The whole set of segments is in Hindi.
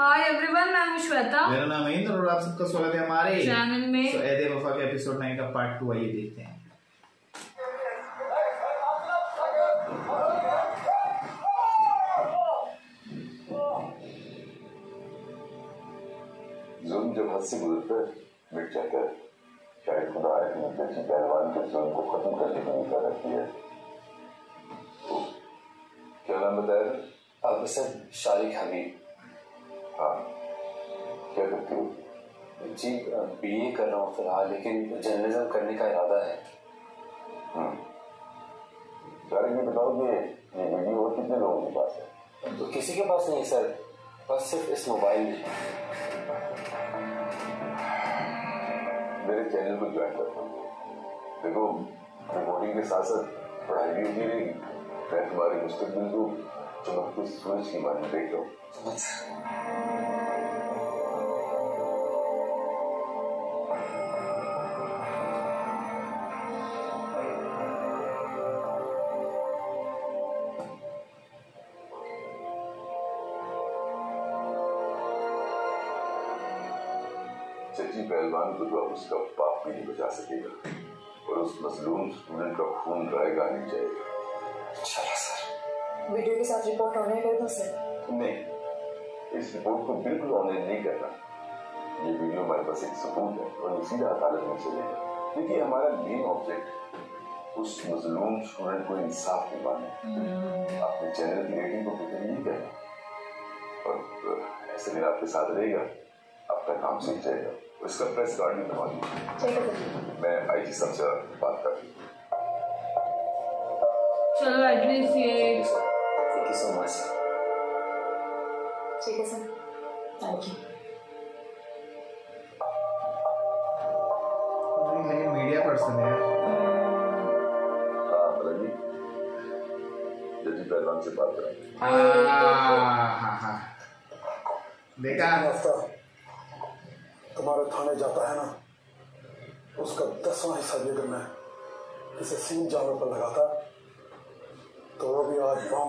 हाय एवरीवन, मैं हूं श्वेता, मेरा नाम महेंद्र और आप सबका स्वागत है हमारे चैनल में। एहद वफा के एपिसोड 9 का पार्ट 2 आइए देखते हैं। जुम्न जब हद से गुजरकर मिट जाता है, शायद खुदा अपनी बेटी पहलवान के जुम्न को खत्म करने की निगाह रखती है। क्या नाम बताया आप? सर शारिक हमीद। हाँ, क्या करती हो? जी बीए कर रहा हूँ फिलहाल, लेकिन जर्नलिज्म करने का इरादा है। शारिक जी बताओ कि ये वीडियो और कितने लोगों के पास है? तो किसी के पास नहीं सर, बस सिर्फ इस मोबाइल में। मेरे चैनल पर ज्वाइन करता हूँ, देखो रिपोर्टिंग के साथ साथ पढ़ाई भी होती रहेगी। मैं तुम्हारे मुस्तकबिल को चमकते सूरज की मानी देख रहा हूँ। सच्ची पहलवान को तो अब उसका पाप भी नहीं बचा सकेगा और उस मजलूम स्टूडेंट का खून गाएगा नहीं जाएगा। चला सर, वीडियो के साथ रिपोर्ट ऑनलाइन कर दो सर। नहीं, इस रिपोर्ट को बिल्कुल ऑनलाइन नहीं करना। ये वीडियो हमारे पास एक सबूत है और सीधा अदालत में चलेगा, क्योंकि हमारा मेन ऑब्जेक्ट उस मजलूम स्टूडेंट को इंसाफ दिलाना है। अपने चैनल की रेटिंग को फिक्र नहीं करना और ऐसे मेरा आपके साथ रहेगा, आपका काम सीख जाएगा। इसका प्रेस कार्ड में बनवा दूँ मैं, आईजी साहब से बात कर रही हूँ। चलो एड्रेस ये थैंक यू सो मच। ठीक है सर, थैंक यू। अभी मेरी मीडिया पर्सन है। हाँ रवि जजी पहलवान से बात करेंगे। हाँ, देखा तुम्हारे थाने जाता है ना, उसका 10वां हिस्सा भी अगर मैं किसी सीन जानवर पर लगाता तो वो भी आज बम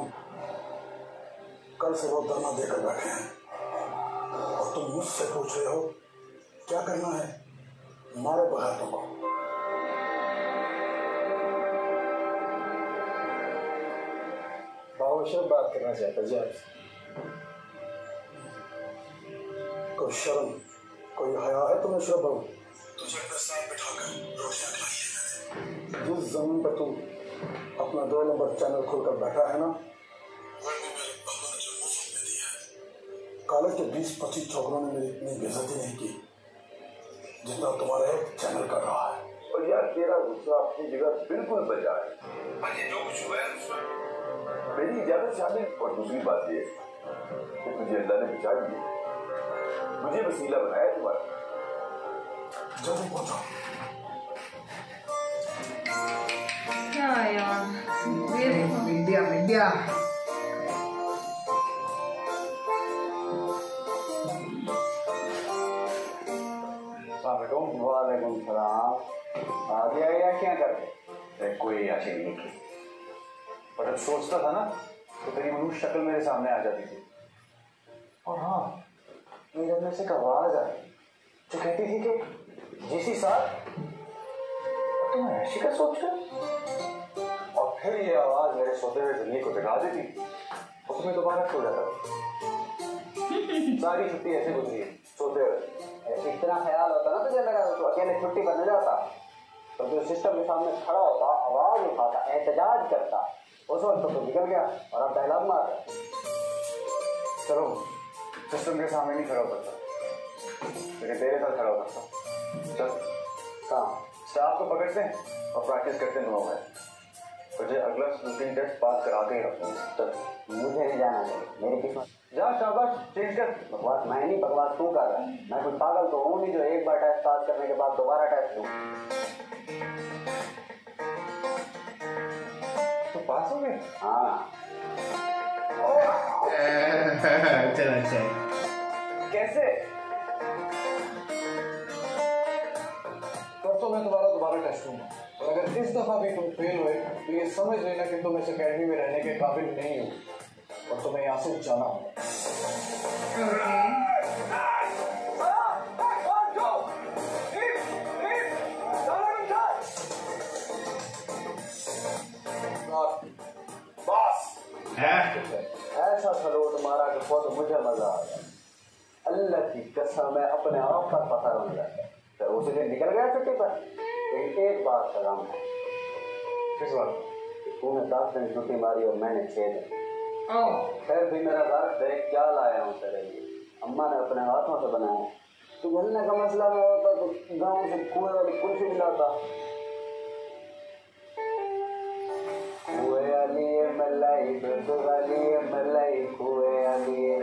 कल से वो दाना देकर बैठे हैं। और तुम मुझसे पूछ रहे हो क्या करना है? मारो बगैर तुमको। बावशर बात करना चाहता जी आपसे। कोई शर्म कोई हया है तुम्हें? शर्म हो तुझे जिस जमीन पर तू अपना 2 नंबर चैनल खोलकर बैठा है ना, कॉलेज के 20-25 छोकरों ने मेरी इतनी बेइज्जती नहीं की जितना तुम्हारे चैनल कर रहा है। और यार तेरा गुस्सा अपनी जगह बिल्कुल बजा है। जो कुछ हुआ है मेरी इजाजत शामिल। और दूसरी बात ये कि तुझे अल्लाह ने बचा दिया, मुझे वसीला बनाया तुम्हारा। जल्दी पहुंचो। क्या यार मीडिया मीडिया। वालेकुम सलाम। आ गया या क्या करते? कोई आशा नहीं की, पर सोचता था ना तो तेरी मनुष्य शक्ल मेरे सामने आ जाती थी। और हाँ, मेरे में से एक आवाज आई जो कहती थी कि जीसी साहब तुम ऐसी क्या सोच रहे? और फिर ये आवाज मेरे सोते हुए दिल्ली को जगा देती और उसमें दोबारा सो जाता। सारी छुट्टी ऐसे गुजरी सोते हुए। इतना ख्याल होता ना तुझे, लगा तो अकेले छुट्टी पर न जाता तो जो सिस्टम के सामने खड़ा होता, आवाज उठाता, एहतजाज करता, उस वक्त तो निकल गया और अब डायलॉग मार रहा। चलो सिस्टम के सामने नहीं खड़ा हो सकता, लेकिन तेरे साथ खड़ा हो सकता। चल काम स्टाफ को पकड़ते हैं और प्रैक्टिस करते हैं। मुझे अगला स्पीकिंग टेस्ट पास करा के ही रखूंगा। चल मुझे नहीं जाना है, मेरी किस्मत। जा शाबाश, चेंज कर। बकवास मैं नहीं, बकवास तू कर रहा है। मैं कुछ पागल तो हूँ नहीं जो एक बार टेस्ट पास करने के बाद दोबारा टेस्ट दूँ। तो पास हो गए? हाँ। चल अच्छा कैसे परसों मैं दोबारा टेस्ट लूंगा और अगर इस दफा भी तुम फेल हुए तो ये समझ लेना कि तुम इस अकेडमी में रहने के काबिल नहीं हो और तुम्हें यहाँ से जाना होगा। मजा आ गया, अल्लाह की कसम है अपने आप का पता लग जाता है। तो उस दिन निकल गया छुट्टी पर, लेकिन एक बात का काम है। किस बात? तूने 10 दिन छुट्टी मारी और मैंने 6 दिन, फिर भी मेरा घर देख क्या लाया हूँ तेरे लिए, अम्मा ने अपने हाथों से बनाया। तो गन्ने का मसला ना होता तो गाँव से कुएं वाली कुल्फी मिलाता। कुएं आलिए मलाई बिल्कुल आलिए मलाई कुएं आलिए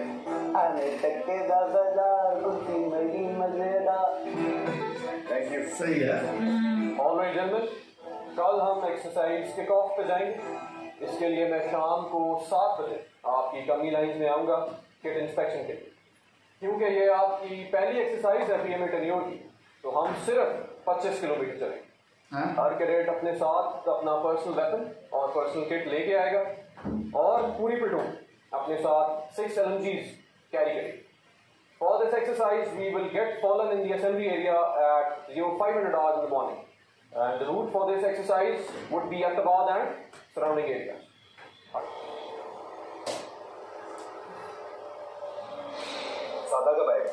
आने तक के दादाजार उसकी मरी मजेदार। Thank you. सही है। ऑलराइट जनरल, कल हम एक्सरसाइज किक ऑफ पे जाएंगे। इसके लिए मैं शाम को 7 बजे आपकी कमी लाइन में आऊँगा किट इंस्पेक्शन के लिए, क्योंकि ये आपकी पहली एक्सरसाइज है पीएमए टेन्योर की। तो हम सिर्फ 25 किलोमीटर चलेंगे। हर कैडेट अपने साथ अपना पर्सनल वेपन और पर्सनल किट लेके आएगा और पूरी प्लेटून अपने साथ 6 LMGs कैरी करेगी। For this exercise we will get fallen in the assembly area at 500 hours in the morning and the route for this exercise would be Ahd-e-Wafa and surrounding area. सादा कब आएगा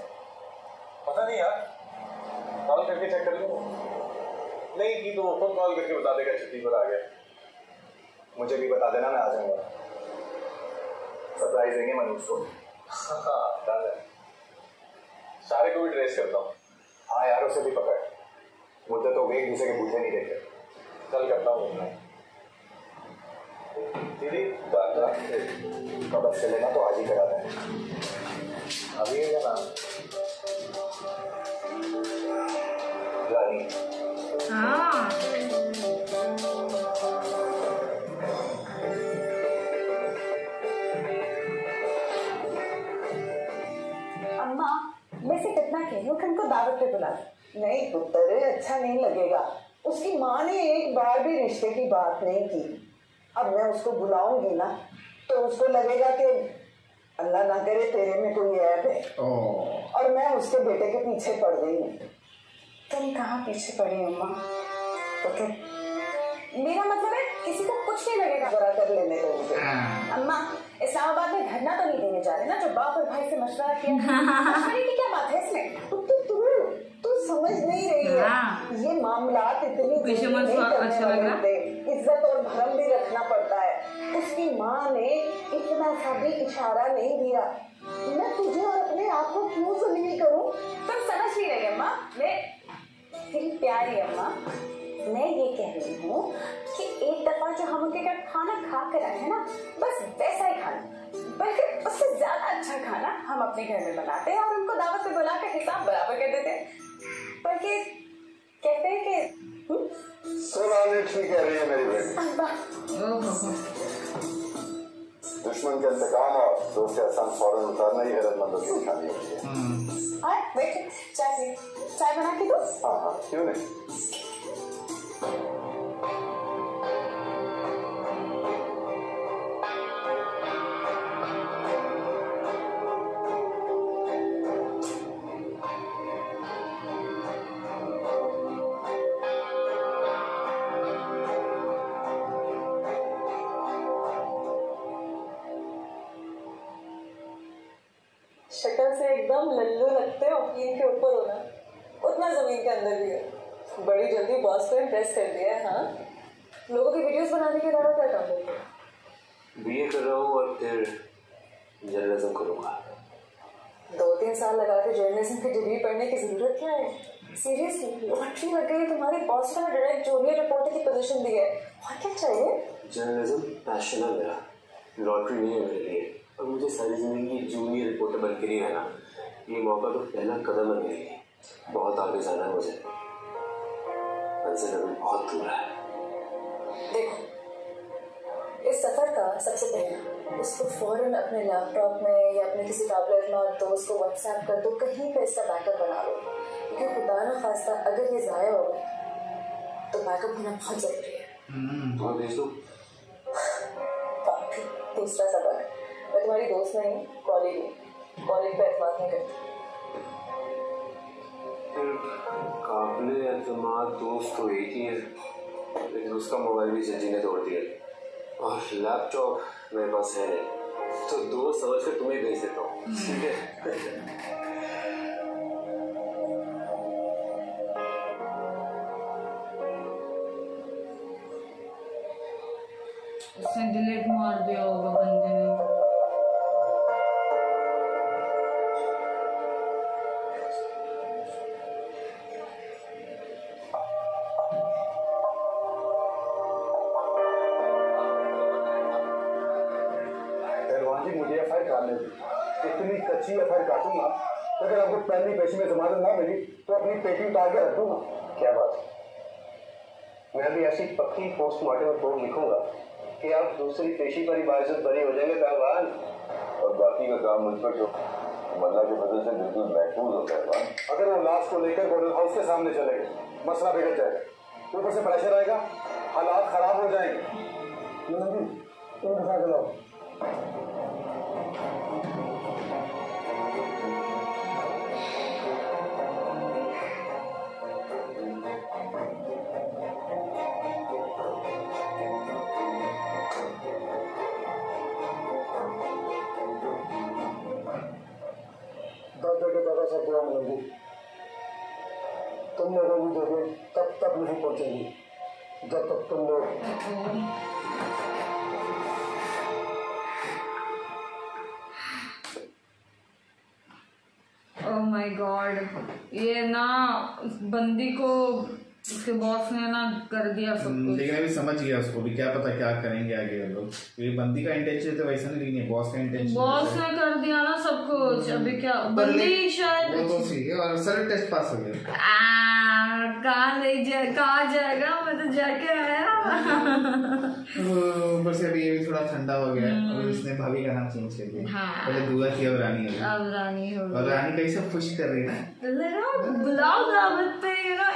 पता नहीं यार, कॉल करके चेक कर लो। नहीं की तो खुद कॉल करके बता देगा छुट्टी पर आ गया। मुझे भी बता देना, मैं आ जाऊंगा। सरप्राइज देंगे मनुष्य को। हाँ, सारे को भी ट्रेस करता हूँ। हाँ यार, उसे भी पकड़। मुद्दत हो गई एक दूसरे के बूझे नहीं देते। कल करता हूँ। दीदी कब से लेना तो आज ही करा दें। अभी है ना जानी। हाँ अम्मा, मैं सिर्फ इतना कह लूँ कि उनको दावत पे बुला। नहीं पुत्र, अच्छा नहीं लगेगा। उसकी माँ ने एक बार भी रिश्ते की बात नहीं की। अब मैं उसको बुलाऊंगी ना तो उसको लगेगा कि अल्लाह ना करे तेरे में कोई ऐब है। और मैं उसके बेटे के पीछे पड़ गई हूँ। तुम कहाँ पीछे पड़ी अम्मा? ओके, मेरा मतलब है किसी को कुछ नहीं लगेगा। जरा कर लेने दो मुझे। अम्मा, इस्लामाबाद में धरना तो नहीं देने जा रहे ना, जो बाप और भाई से मशवरा किया। मशवरे की क्या बात है इसमें? तू समझ नहीं रही है, ये मामलात इतनी इज्जत और भरम भी रखना पड़ता है। उसकी माँ ने इतना सा भी इशारा नहीं दिया। मैं तुझे और अपने आप को क्यों जलील करूं? तुम समझ नहीं रही अम्मा। मैं तेरी प्यारी अम्मा, मैं ये कह रही हूँ कि एक दफा जो हम उनके घर खाना खा कर आए हैं ना, बस वैसा ही खाना, बल्कि उससे ज्यादा अच्छा खाना हम अपने घर में बनाते हैं और उनको दावत पे बुला कर हिसाब बराबर कर देते हैं। बल्कि कहते हैं कि ठीक कह रही है मेरी बेटी। दुश्मन के इंतकाम और दोस्त के आसान फौरन उतारना ही हैरतमंद की निशानी होती है। और बेटे चाय बना के दो। हाँ हाँ, क्यों नहीं। शक्ल से एकदम लल्लू लगते हो, यकीन के ऊपर होना उतना जमीन के अंदर भी है। बड़ी जल्दी बॉस को इम्प्रेस कर दिया है। हाँ, लोगों की वीडियोस बनाने के अलावा क्या काम है? बीए कर रहा हूँ और फिर जर्नलिज्म करूँगा। 2-3 साल लगा के जर्नलिज्म की डिग्री पढ़ने की जरूरत क्या है? सीरियसली लॉटरी लग गई तुम्हारे बॉस ने, डायरेक्ट जूनियर रिपोर्टर की पोजीशन दी है। और क्या चाहिए? जर्नलिज्म पैशन है मेरा, लॉटरी नहीं है मेरे लिए। और मुझे सारी जिंदगी जूनियर रिपोर्टर बनकर ही रहना। ये मौका तो पहला कदम है मेरे लिए, बहुत आगे जाना है मुझे। मंजिल अभी बहुत दूर है। देखो, इस सफर का सबसे पहला उसको फौरन अपने लैपटॉप में या अपने किसी टैबलेट में और दोस्त को व्हाट्सएप कर दो, कहीं पे इसका बैकअप बना लो। क्योंकि खुदा ना खास्ता अगर ये ज़ाया हो तो बैकअप होना बहुत जरूरी है। तो भेज दो। बाकी दूसरा सफर मैं तुम्हारी दोस्त नहीं, कॉलेज में पे एतमाद नहीं करती। काबिल एतमाद दोस्त तो एक ही है, लेकिन उसका मोबाइल भी जजी ने तोड़ दिया और लैपटॉप मेरे पास है नहीं, तो दोस्त समझ कर तुम्हें भेज देता हूँ। इसने डिलीट मार दिया होगा बंदे ने। मुझे एफआईआर काटने दी, इतनी कच्ची एफआईआर काटूंगा तो अगर आपको पहली पेशी में जमानत ना मिली तो अपनी पेटी उतार के रख दूंगा। क्या बात है, मैं भी ऐसी पक्की पोस्टमार्टम रिपोर्ट लिखूंगा कि आप दूसरी पेशी पर ही बाइज्जत बरी हो जाएंगे पहलवान, और बाकी का काम मुझ पर जो मल्ला के बदल से बिल्कुल महफूज होता है। अगर हम लाश को लेकर मॉडल हाउस के सामने चले गए मसला बिगड़ जाएगा, ऊपर से प्रेशर आएगा, हालात खराब हो जाएंगे। तुम लोगों की जगह तब तक नहीं पहुंचेगी जब तक तुम लोग ओह माय गॉड, ये ना उस बंदी को उसके बॉस ने ना कर दिया सब कुछ। लेकिन अभी समझ गया उसको भी, क्या पता क्या करेंगे आगे वो लोग, क्योंकि बंदी का इंटेंशन तो वैसा नहीं है, बॉस का इंटेंशन, बॉस ने कर दिया ना सब कुछ। अभी क्या बंदी शायद वो तो ठीक है और सारे टेस्ट पास हो गए, कहाँ जाएगा, मैं तो जाके आया। ऊपर से अभी ये भी थोड़ा ठंडा हो गया और इसने भाभी का नाम चेंज कर दिया, पहले दुआ थी अब रानी हो गई, अब रानी हो गई। और रानी कैसे खुश कर रही ना, बुलाओ दावत पे,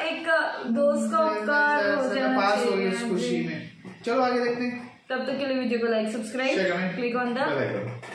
एक दोस्त का उपकार हो जाना चाहिए इस खुशी में। चलो आगे देखते हैं, तब तक के लिए वीडियो को like subscribe click on the